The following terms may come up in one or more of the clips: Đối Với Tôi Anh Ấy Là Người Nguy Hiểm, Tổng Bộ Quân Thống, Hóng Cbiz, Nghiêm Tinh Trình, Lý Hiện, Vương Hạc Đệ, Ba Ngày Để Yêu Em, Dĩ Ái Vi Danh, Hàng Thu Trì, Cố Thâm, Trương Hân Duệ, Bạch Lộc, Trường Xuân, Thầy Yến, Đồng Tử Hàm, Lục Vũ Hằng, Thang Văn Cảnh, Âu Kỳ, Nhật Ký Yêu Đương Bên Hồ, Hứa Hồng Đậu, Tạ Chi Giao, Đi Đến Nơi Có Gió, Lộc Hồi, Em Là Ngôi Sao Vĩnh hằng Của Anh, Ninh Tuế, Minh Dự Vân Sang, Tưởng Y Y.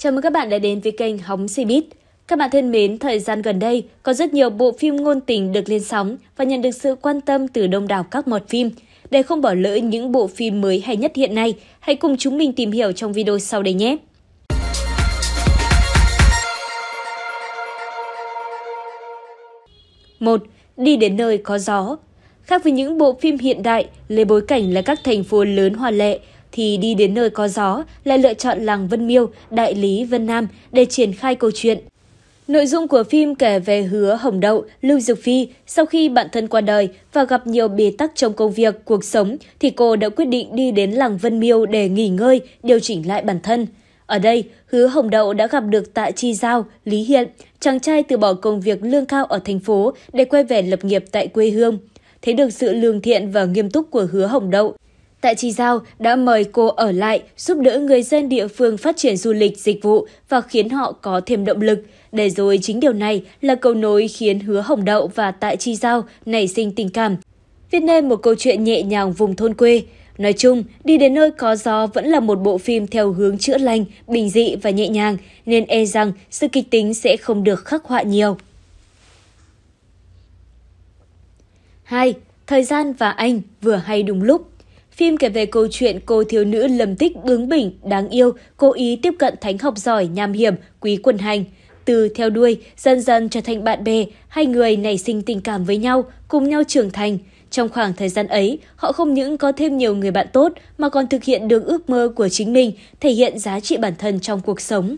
Chào mừng các bạn đã đến với kênh Hóng Cbiz. Các bạn thân mến, thời gian gần đây có rất nhiều bộ phim ngôn tình được lên sóng và nhận được sự quan tâm từ đông đảo các mọt phim. Để không bỏ lỡ những bộ phim mới hay nhất hiện nay, hãy cùng chúng mình tìm hiểu trong video sau đây nhé! Một, Đi Đến Nơi Có Gió. Khác với những bộ phim hiện đại lấy bối cảnh là các thành phố lớn hoa lệ, thì Đi Đến Nơi Có Gió là lựa chọn làng Vân Miêu, Đại Lý, Vân Nam để triển khai câu chuyện. Nội dung của phim kể về Hứa Hồng Đậu, Lưu Dược Phi sau khi bạn thân qua đời và gặp nhiều bế tắc trong công việc, cuộc sống thì cô đã quyết định đi đến làng Vân Miêu để nghỉ ngơi, điều chỉnh lại bản thân. Ở đây, Hứa Hồng Đậu đã gặp được Tạ Chi Giao, Lý Hiện, chàng trai từ bỏ công việc lương cao ở thành phố để quay về lập nghiệp tại quê hương. Thấy được sự lương thiện và nghiêm túc của Hứa Hồng Đậu, Tạ Chi Giao đã mời cô ở lại giúp đỡ người dân địa phương phát triển du lịch, dịch vụ và khiến họ có thêm động lực. Để rồi chính điều này là cầu nối khiến Hứa Hồng Đậu và Tạ Chi Giao nảy sinh tình cảm, viết nên một câu chuyện nhẹ nhàng vùng thôn quê. Nói chung, Đi Đến Nơi Có Gió vẫn là một bộ phim theo hướng chữa lành, bình dị và nhẹ nhàng, nên e rằng sự kịch tính sẽ không được khắc họa nhiều. 2. Thời gian và anh vừa hay đúng lúc. Phim kể về câu chuyện cô thiếu nữ lầm tích bướng bỉnh, đáng yêu, cố ý tiếp cận thánh học giỏi, nham hiểm, Quý Quân Hành. Từ theo đuôi, dần dần trở thành bạn bè, hai người nảy sinh tình cảm với nhau, cùng nhau trưởng thành. Trong khoảng thời gian ấy, họ không những có thêm nhiều người bạn tốt mà còn thực hiện được ước mơ của chính mình, thể hiện giá trị bản thân trong cuộc sống.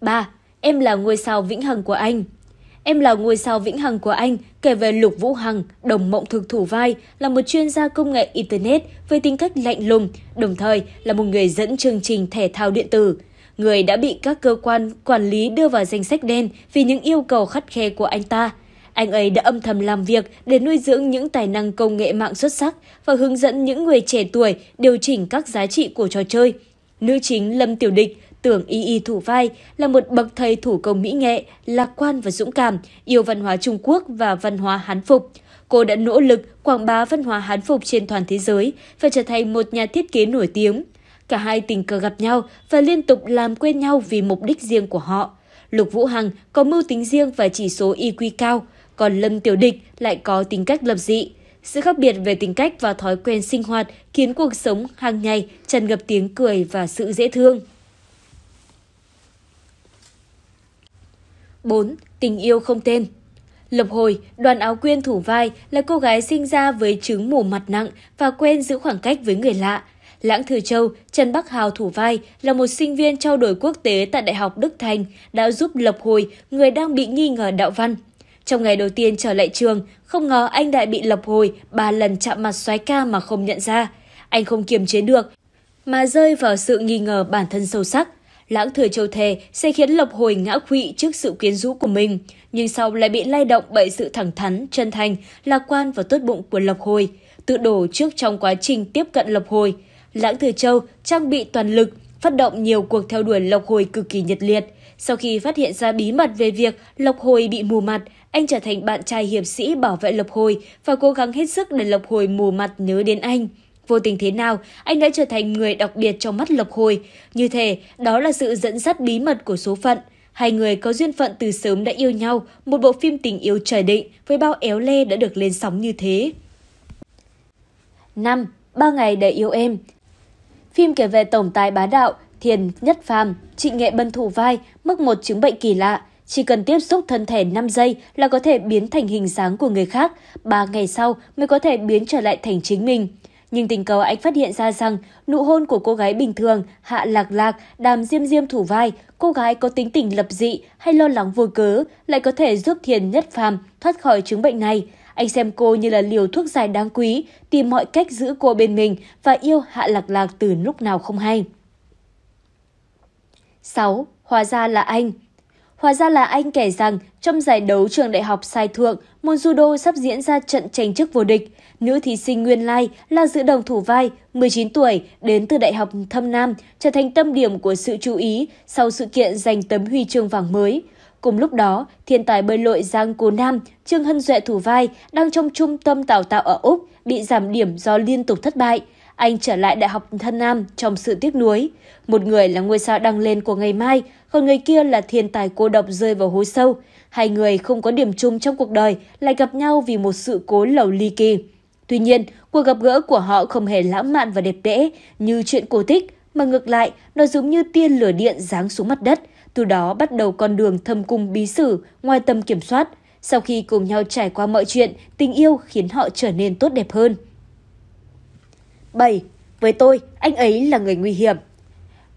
3. Em Là Ngôi Sao Vĩnh Hằng Của Anh. Em Là Ngôi Sao Vĩnh Hằng Của Anh kể về Lục Vũ Hằng, Đồng Mộng Thực thủ vai, là một chuyên gia công nghệ Internet với tính cách lạnh lùng, đồng thời là một người dẫn chương trình thể thao điện tử. Người đã bị các cơ quan quản lý đưa vào danh sách đen vì những yêu cầu khắt khe của anh ta. Anh ấy đã âm thầm làm việc để nuôi dưỡng những tài năng công nghệ mạng xuất sắc và hướng dẫn những người trẻ tuổi điều chỉnh các giá trị của trò chơi. Nữ chính Lâm Tiểu Địch, Tưởng Y Y thủ vai, là một bậc thầy thủ công mỹ nghệ, lạc quan và dũng cảm, yêu văn hóa Trung Quốc và văn hóa Hán Phục. Cô đã nỗ lực quảng bá văn hóa Hán Phục trên toàn thế giới và trở thành một nhà thiết kế nổi tiếng. Cả hai tình cờ gặp nhau và liên tục làm quen nhau vì mục đích riêng của họ. Lục Vũ Hằng có mưu tính riêng và chỉ số IQ cao, còn Lâm Tiểu Địch lại có tính cách lập dị. Sự khác biệt về tính cách và thói quen sinh hoạt khiến cuộc sống hàng ngày tràn ngập tiếng cười và sự dễ thương. 4. Tình Yêu Không Tên. Lộc Hồi, Đoàn Áo Quyên thủ vai, là cô gái sinh ra với chứng mù mặt nặng và quen giữ khoảng cách với người lạ. Lãng Thừa Châu, Trần Bắc Hào thủ vai, là một sinh viên trao đổi quốc tế tại Đại học Đức Thành, đã giúp Lộc Hồi, người đang bị nghi ngờ đạo văn. Trong ngày đầu tiên trở lại trường, không ngờ anh đã bị Lộc Hồi 3 lần chạm mặt soái ca mà không nhận ra. Anh không kiềm chế được, mà rơi vào sự nghi ngờ bản thân sâu sắc. Lãng Thừa Châu thề sẽ khiến Lộc Hồi ngã khuỵu trước sự quyến rũ của mình, nhưng sau lại bị lay động bởi sự thẳng thắn, chân thành, lạc quan và tốt bụng của Lộc Hồi, tự đổ trước trong quá trình tiếp cận Lộc Hồi. Lãng Thừa Châu trang bị toàn lực, phát động nhiều cuộc theo đuổi Lộc Hồi cực kỳ nhiệt liệt. Sau khi phát hiện ra bí mật về việc Lộc Hồi bị mù mặt, anh trở thành bạn trai hiệp sĩ bảo vệ Lộc Hồi và cố gắng hết sức để Lộc Hồi mù mặt nhớ đến anh. Vô tình thế nào, anh đã trở thành người đặc biệt trong mắt Lộc Hồi. Như thế, đó là sự dẫn dắt bí mật của số phận. Hai người có duyên phận từ sớm đã yêu nhau, một bộ phim tình yêu trời định với bao éo le đã được lên sóng như thế. 5. 3 Ngày Để Yêu Em. Phim kể về tổng tài bá đạo Thiền Nhất Phàm, Trịnh Nghệ Bân thủ vai, mắc một chứng bệnh kỳ lạ. Chỉ cần tiếp xúc thân thể 5 giây là có thể biến thành hình dáng của người khác, 3 ngày sau mới có thể biến trở lại thành chính mình. Nhưng tình cờ anh phát hiện ra rằng nụ hôn của cô gái bình thường, Hạ Lạc Lạc, Đàm Diêm Diêm thủ vai, cô gái có tính tình lập dị hay lo lắng vô cớ, lại có thể giúp Thiền Nhất Phàm thoát khỏi chứng bệnh này. Anh xem cô như là liều thuốc giải đáng quý, tìm mọi cách giữ cô bên mình và yêu Hạ Lạc Lạc từ lúc nào không hay. 6. Hóa Ra Là Anh. Hóa Ra Là Anh kể rằng trong giải đấu trường đại học Sai Thượng, môn judo sắp diễn ra trận tranh chức vô địch. Nữ thí sinh Nguyên Lai là Dự Đồng thủ vai, 19 tuổi, đến từ Đại học Thâm Nam, trở thành tâm điểm của sự chú ý sau sự kiện giành tấm huy chương vàng mới. Cùng lúc đó, thiên tài bơi lội Giang Cố Nam, Trương Hân Duệ thủ vai, đang trong trung tâm đào tạo ở Úc, bị giảm điểm do liên tục thất bại. anh trở lại Đại học Thân Nam trong sự tiếc nuối. Một người là ngôi sao đăng lên của ngày mai, còn người kia là thiên tài cô độc rơi vào hố sâu. Hai người không có điểm chung trong cuộc đời lại gặp nhau vì một sự cố lầu ly kỳ. Tuy nhiên, cuộc gặp gỡ của họ không hề lãng mạn và đẹp đẽ như chuyện cổ tích, mà ngược lại, nó giống như tia lửa điện giáng xuống mặt đất, từ đó bắt đầu con đường thâm cung bí sử, ngoài tầm kiểm soát. Sau khi cùng nhau trải qua mọi chuyện, tình yêu khiến họ trở nên tốt đẹp hơn. 7. Với tôi, anh ấy là người nguy hiểm.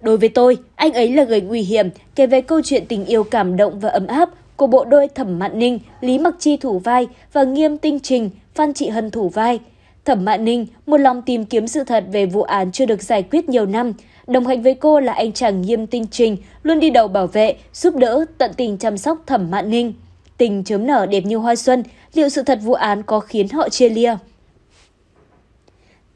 Đối với tôi, anh ấy là người nguy hiểm, kể về câu chuyện tình yêu cảm động và ấm áp của bộ đôi Thẩm Mạn Ninh, Lý Mặc Chi thủ vai và Nghiêm Tinh Trình, Phan Trị Hân thủ vai. Thẩm Mạn Ninh một lòng tìm kiếm sự thật về vụ án chưa được giải quyết nhiều năm. Đồng hành với cô là anh chàng Nghiêm Tinh Trình, luôn đi đầu bảo vệ, giúp đỡ, tận tình chăm sóc Thẩm Mạn Ninh. Tình chớm nở đẹp như hoa xuân, liệu sự thật vụ án có khiến họ chia lìa?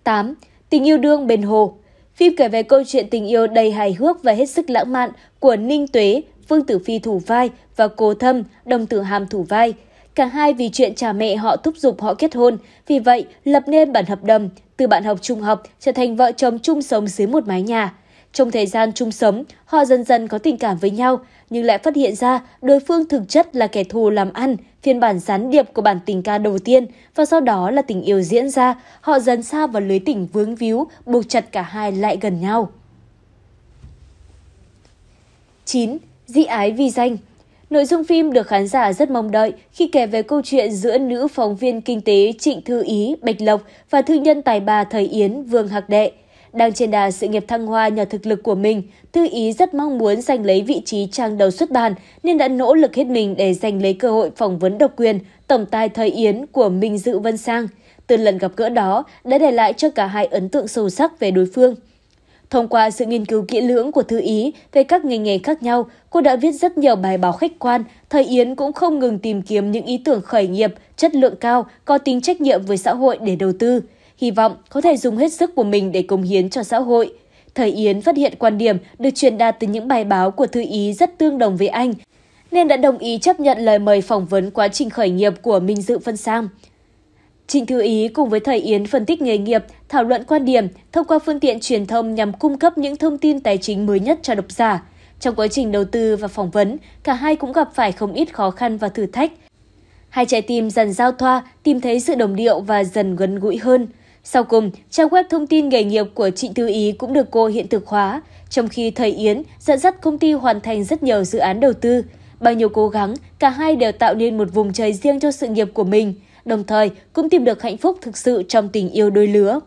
8. Tình yêu đương bên hồ. Phim kể về câu chuyện tình yêu đầy hài hước và hết sức lãng mạn của Ninh Tuế, Vương Tử Phi thủ vai và Cố Thâm, Đồng Tử Hàm thủ vai. Cả hai vì chuyện cha mẹ họ thúc giục họ kết hôn, vì vậy lập nên bản hợp đồng, từ bạn học trung học trở thành vợ chồng chung sống dưới một mái nhà. Trong thời gian chung sống, họ dần dần có tình cảm với nhau, nhưng lại phát hiện ra đối phương thực chất là kẻ thù làm ăn, phiên bản gián điệp của bản tình ca đầu tiên, và sau đó là tình yêu diễn ra, họ dần xa vào lưới tình vướng víu, buộc chặt cả hai lại gần nhau. 9. Di ái vi danh. Nội dung phim được khán giả rất mong đợi khi kể về câu chuyện giữa nữ phóng viên kinh tế Trịnh Thư Ý, Bạch Lộc và thương nhân tài bà Thầy Yến, Vương Hạc Đệ. Đang trên đà sự nghiệp thăng hoa nhờ thực lực của mình, Thư Ý rất mong muốn giành lấy vị trí trang đầu xuất bản nên đã nỗ lực hết mình để giành lấy cơ hội phỏng vấn độc quyền tổng tài Thầy Yến của Minh Dự Vân Sang. Từ lần gặp gỡ đó đã để lại cho cả hai ấn tượng sâu sắc về đối phương. Thông qua sự nghiên cứu kỹ lưỡng của Thư Ý về các ngành nghề khác nhau, cô đã viết rất nhiều bài báo khách quan. Thầy Yến cũng không ngừng tìm kiếm những ý tưởng khởi nghiệp, chất lượng cao, có tính trách nhiệm với xã hội để đầu tư, hy vọng có thể dùng hết sức của mình để cống hiến cho xã hội. Thầy Yến phát hiện quan điểm được truyền đạt từ những bài báo của Thư Ý rất tương đồng với anh, nên đã đồng ý chấp nhận lời mời phỏng vấn quá trình khởi nghiệp của Minh Dự Vân Sang. Trịnh Thư Ý cùng với Thầy Yến phân tích nghề nghiệp, thảo luận quan điểm thông qua phương tiện truyền thông nhằm cung cấp những thông tin tài chính mới nhất cho độc giả. Trong quá trình đầu tư và phỏng vấn, cả hai cũng gặp phải không ít khó khăn và thử thách. Hai trái tim dần giao thoa, tìm thấy sự đồng điệu và dần gần gũi hơn. Sau cùng, trang web thông tin nghề nghiệp của Trịnh Thư Ý cũng được cô hiện thực hóa, trong khi Thầy Yến dẫn dắt công ty hoàn thành rất nhiều dự án đầu tư. Bao nhiêu cố gắng, cả hai đều tạo nên một vùng trời riêng cho sự nghiệp của mình, đồng thời cũng tìm được hạnh phúc thực sự trong tình yêu đôi lứa.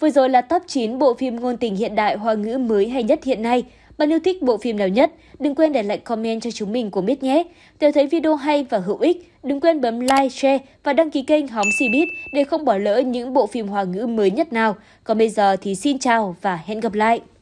10 là top 9 bộ phim ngôn tình hiện đại hoa ngữ mới hay nhất hiện nay. Bạn yêu thích bộ phim nào nhất? Đừng quên để lại comment cho chúng mình cùng biết nhé. Nếu thấy video hay và hữu ích, đừng quên bấm like, share và đăng ký kênh Hóng Cbiz để không bỏ lỡ những bộ phim hoa ngữ mới nhất nào. Còn bây giờ thì xin chào và hẹn gặp lại!